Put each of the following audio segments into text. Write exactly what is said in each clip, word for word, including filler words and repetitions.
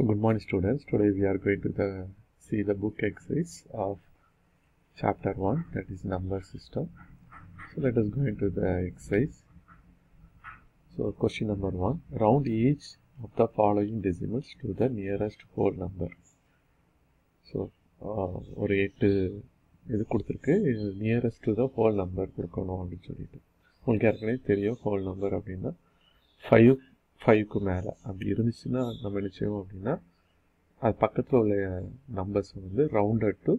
So good morning students, today we are going to the, see the book exercise of chapter one, that is number system. So let us go into the exercise. So question number one, round each of the following decimals to the nearest whole number. So one eight இது கொடுத்துருக்கு nearest to the whole number கொடுக்கணும் அப்படின்னு சொல்லிட்டு உங்களுக்கு ஏற்கனவே தெரியும் whole number அப்படின்னா five five க்கு மேலே அப்படி இருந்துச்சுன்னா நம்ம என்ன செய்வோம் அப்படின்னா அது பக்கத்தில் உள்ள நம்பர்ஸ் வந்து ரவுண்டட் டு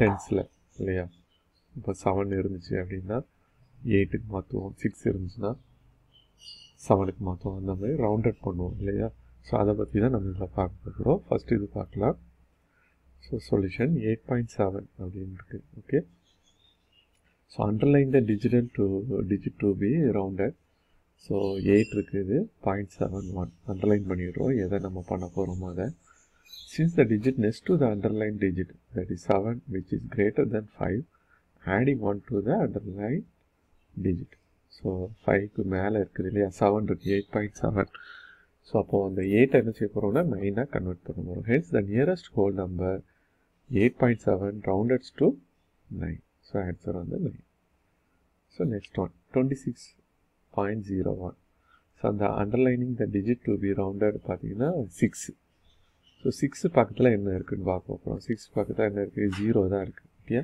டென்ஸில் இல்லையா. இப்போ செவன் இருந்துச்சு அப்படின்னா எயிட்டுக்கு மாற்றுவோம், சிக்ஸ் இருந்துச்சுன்னா செவனுக்கு மாற்றுவோம், அந்த மாதிரி ரவுண்டட் பண்ணுவோம் இல்லையா. ஸோ அதை பற்றி தான் நம்ம இதில் பார்க்க போகிறோம். ஃபஸ்ட்டு இது பார்க்கலாம். So solution eight point seven அப்படின்ட்டு okay. So underline the digital to digit to be rounded. So eight இருக்குது, பாயிண்ட் செவன் ஒன் அண்டர்லைன் பண்ணிடுறோம் எதை நம்ம பண்ண போகிறோமோ அதை. Since the digit next to the underline digit that is seven which is greater than five adding one to the underline digit. So ஃபைவ்க்கு மேலே இருக்குது இல்லையா, செவன் இருக்குது, எயிட் பாயிண்ட் செவன். ஸோ அப்போது அந்த எயிட்டை என்ன செய்ய போகிறோம்னா நைனாக கன்வெர்ட் பண்ண போகிறோம். Hence the nearest whole number eight point seven rounds to nine. So answer வந்து nine. So next one twenty six point zero one. So அந்த underlining the digit to be rounded பார்த்தீங்கன்னா சிக்ஸ். ஸோ சிக்ஸு பக்கத்தில் என்ன இருக்குதுன்னு பார்க்க போகிறோம். Six பக்கத்தில் என்ன இருக்குது, ஜீரோ தான் இருக்குது okay.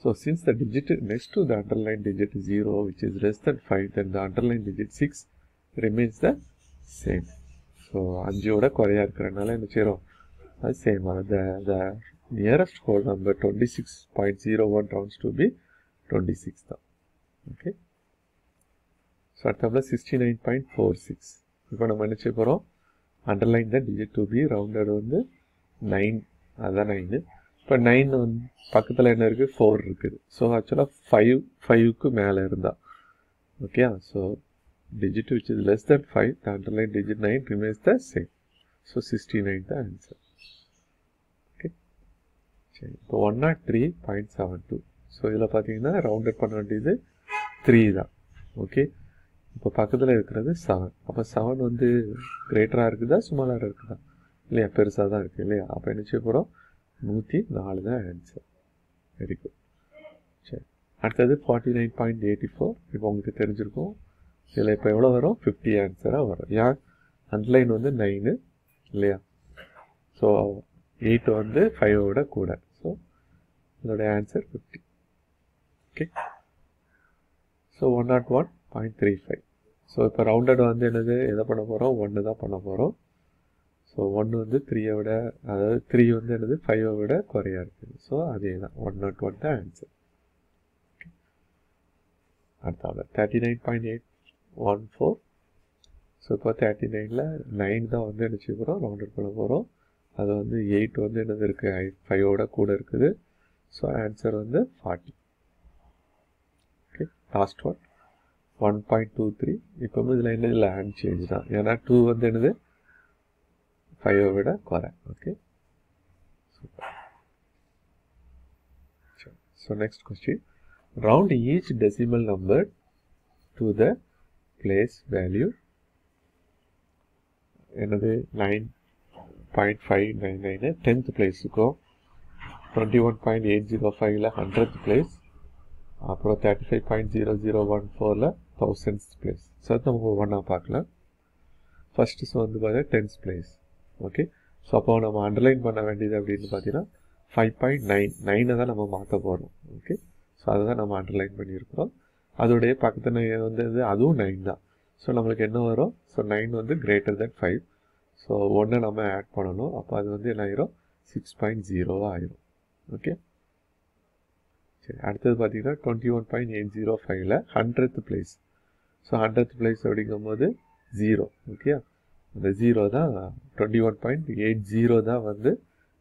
So since the digit next to the underline digit zero which is less then five then the underline digit six remains the same. So அஞ்சோட குறையாக இருக்கிறனால என்ன செய்கிறோம் அது சேம். அந்த the nearest whole number twenty six point zero one rounds to be twenty six தான் okay. So அடுத்தப்பல sixty nine point four six. இப்போ நம்ம என்ன செய்ய போகிறோம், அண்டர்லைன் தான் டிஜிட் டு பி ரவுண்டட் வந்து நைன், அதுதான் நைனு. இப்போ நைன் வந்து பக்கத்தில் என்ன இருக்குது, ஃபோர் இருக்குது. ஸோ ஆக்சுவலாக ஃபைவ் ஃபைவுக்கு மேலே இருந்தால் okay. So digit which is less than five the underline digit nine remains the same. So sixty nine தான் ஆன்சர் ஓகே. சரி, இப்போ one naught three point seven two. So இதில் பார்த்தீங்கன்னா ரவுண்டட் பண்ண வேண்டியது த்ரீ தான் ஓகே. இப்போ பக்கத்தில் இருக்கிறது செவன். அப்போ செவன் வந்து கிரேட்டராக இருக்குதா சுமாலாக இருக்குதா இல்லையா, பெருசாக தான் இருக்குது இல்லையா. அப்போ என்ன செய்ய போகிறோம், நூற்றி நாலு தான் ஆன்சர். Very good. சரி, அடுத்தது forty nine point eighty four. இப்போ உங்களுக்கு தெரிஞ்சிருக்கும் இதில் இப்போ எவ்வளோ வரும், ஃபிஃப்டி ஆன்சராக வரும். ஏன் அண்ட்லைன் வந்து நைனு இல்லையா. ஸோ எயிட் வந்து ஃபைவோட கூட. ஸோ இதோடைய answer fifty okay. So one naught one point three five. So இப்போ ரவுண்டட் வந்து என்னது, எதை பண்ண போகிறோம், ஒன்று தான் பண்ண போகிறோம். ஸோ ஒன்று வந்து த்ரீயை விட, அதாவது த்ரீ வந்து என்னது ஃபைவை விட குறையாக இருக்குது. ஸோ அதே தான், ஒன் நாட் ஒன் தான் ஆன்சர். அடுத்தாவில் thirty nine point eight one four. So இப்போ தேர்ட்டி நைனில் நைன் தான் வந்து என்ன செய்ய போகிறோம், ரவுண்டட் பண்ண போகிறோம். அது வந்து எயிட் வந்து என்னது இருக்குது, ஐ ஃபைவோட கூட இருக்குது. ஸோ ஆன்சர் வந்து forty okay. Last one one point two three. இப்போ இதில் என்ன இல்லை, ஹேண்ட் சேஞ்ச் தான். ஏன்னா டூ வந்து என்னது ஃபைவை விட குறை okay. So next question, round each decimal number to the place value என்னது nine point five nine nine tenth பிளேஸுக்கும், twenty one point eight zero ஃபைவ்ல ஹண்ட்ரட் பிளேஸ், அப்புறம் thirty five point zero zero one ஃபோரில் thousands place. So அது நம்ம ஒவ்வொன்றா பார்க்கலாம். First so வந்து பார்த்தீங்கன்னா டென்ஸ் பிளேஸ் ஓகே. ஸோ அப்போ நம்ம அண்டர்லைன் பண்ண வேண்டியது அப்படின்னு பார்த்தீங்கன்னா ஃபைவ் பாயிண்ட் நைன் நைனை தான் நம்ம மாற்ற போகிறோம் ஓகே. ஸோ அதை தான் நம்ம அண்டர்லைன் பண்ணியிருக்கிறோம். அதோடைய பக்கத்து வந்து அதுவும் நைன் தான். ஸோ நம்மளுக்கு என்ன வரும், ஸோ நைன் வந்து கிரேட்டர் தேன் ஃபைவ். ஸோ ஒன்று நம்ம ஆட் பண்ணணும். அப்போ அது வந்து என்ன ஆயிரும், சிக்ஸ் பாயிண்ட் ஜீரோவாக ஆயிரும் ஓகே. சரி, அடுத்தது பார்த்தீங்கன்னா twenty one point eight zero ஃபைவ்ல hundred place. So hundred place அப்படிங்கும்போது ஜீரோ ஓகே. அந்த ஜீரோ தான் twenty one point eight zero தான் வந்து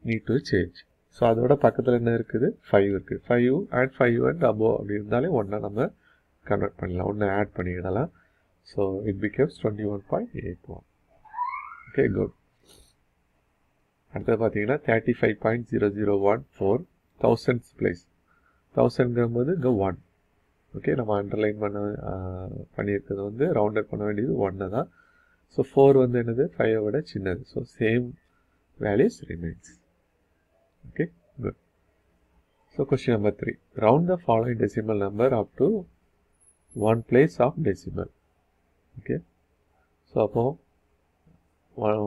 நீட் டு சேஞ்ச். ஸோ அதோட பக்கத்தில் என்ன இருக்குது, ஃபைவ் இருக்குது. Five and five and above அப்படி இருந்தாலே ஒன்றா நம்ம கன்வெர்ட் பண்ணலாம், ஒன்று ஆட் பண்ணிடலாம். So it becomes twenty one point eight one okay good. அடுத்தது பார்த்தீங்கன்னா thirty five point zero zero one four thousands place. தௌசண்ட்ங்கும்போது இங்கே ஒன் ஓகே. நம்ம அண்டர்லைன் பண்ண பண்ணியிருக்கிறது வந்து ரவுண்டட் பண்ண வேண்டியது ஒன்று தான். So four one another five over chinnadu. So same values remains. Okay, good. So question number three. Round the following decimal number up to one place of decimal. Okay. So upon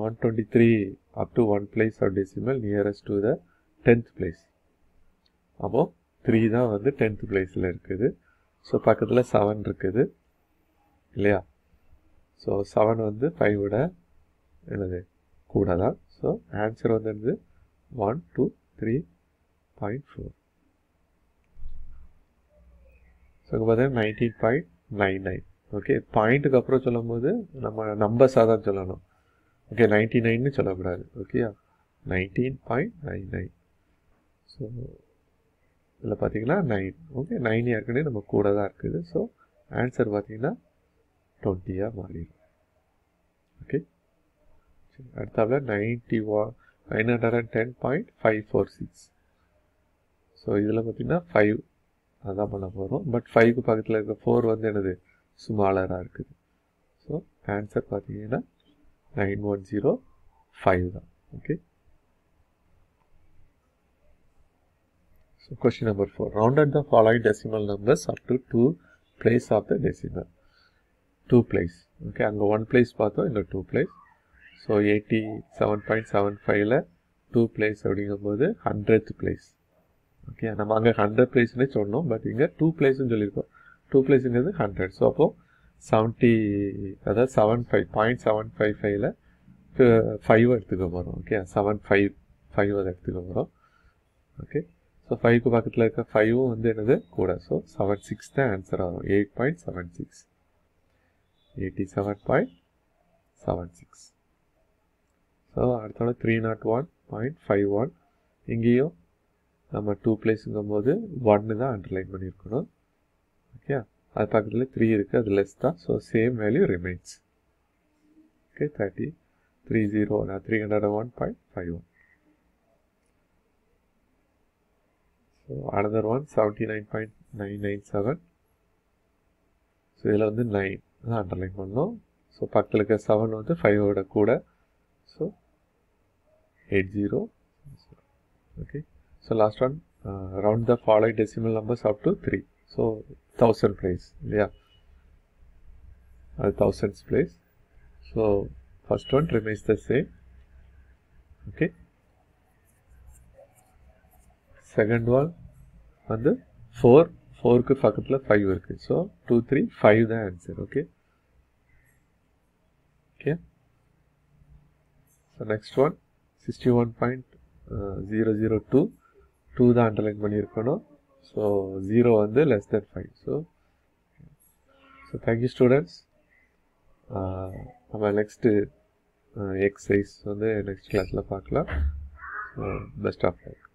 one twenty-three up to one place of decimal nearest to the tenth place. Upon three da vandu tenth place la irukkudu. So pakkathula seven irukkudu. Illaya? So seven vandu five oda enadhu kuda da. So answer vandu one two three point four. So nineteen point nine nine. Okay, point ku appo solumbodhu nama numbers ah dhaan solanum. Okay, ninety-nine nu solakudadu. Okay, nineteen point nine nine. So idla pathina nine. Okay, nine yerkane nama kuda da irukkudu. So answer pathina twenty ah maalirum. Okay, adutha nine hundred ten point five four six. So idla pathina five adha panna porom, but five ku pakkathula irukka four vandu enadhu smaller ah irukkudu. So answer pathina nine one zero five da. Okay, so question number four. Rounded the following decimal numbers up to two place of the decimal. Two place. Okay, அங்க one place பார்த்தோம், இந்த two place. So eighty-seven point seven five ல two place அப்படிங்கும்போது hundredth place. Okay, நம்ம அங்க hundred place னே சொன்னோம், but இங்க two place னு சொல்லிருக்கோம். two place ங்கிறது hundred. So அப்போ seventy அதாவது seventy-five point seven five five ல five எடுத்துக்க போறோம். Okay, seventy-five five அத எடுத்துக்க போறோம். Okay, so five க்கு பக்கத்துல இருக்க five வந்து என்னது கூட. So seventy-six தான் ஆன்சர் ஆகும். eight point seven six. eighty-seven point seven six. So அடுத்தது three oh one point five one. இங்கேயும் நம்ம two பிளேஸ்ங்கும்போது one தான் அண்டர்லைன் பண்ணியிருக்கணும். ஓகே, அது பக்கத்துல three இருக்கு, அது லெஸ் தான். So same value remains. Okay, thirty three zero நான் three hundred one point five one. So another one seventy nine point nine nine seven. So இதில் வந்து நைன் தான் அண்டர்லைன் பண்ணோம். ஸோ பக்கத்தில் இருக்க செவன் வந்து ஃபைவோட கூட. So eight zero. Okay, so last one round the following decimal numbers up to three. So thousand place இல்லையா, அது thousands place. So first one remains the same. Okay, second one வந்து four ஃபோருக்கு பக்கத்தில் five இருக்குது. So two three five தான் answer. Okay, okay. So next one sixty one point zero zero two two தான் underline பண்ணியிருக்கணும். So zero வந்து less தென் five. So so thank you students. நம்ம next exercise வந்து நெக்ஸ்ட் கிளாஸில் பார்க்கலாம். So best of luck.